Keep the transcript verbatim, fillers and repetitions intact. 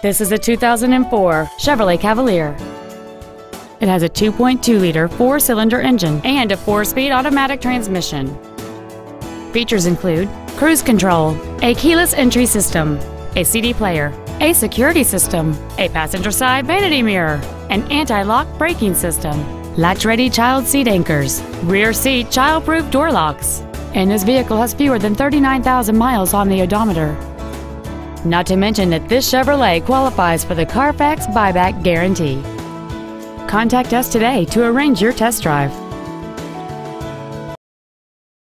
This is a two thousand four Chevrolet Cavalier. It has a two point two liter four-cylinder engine and a four-speed automatic transmission. Features include cruise control, a keyless entry system, a C D player, a security system, a passenger side vanity mirror, an anti-lock braking system, latch-ready child seat anchors, rear seat child-proof door locks, and this vehicle has fewer than thirty-nine thousand miles on the odometer. Not to mention that this Chevrolet qualifies for the Carfax buyback guarantee. Contact us today to arrange your test drive.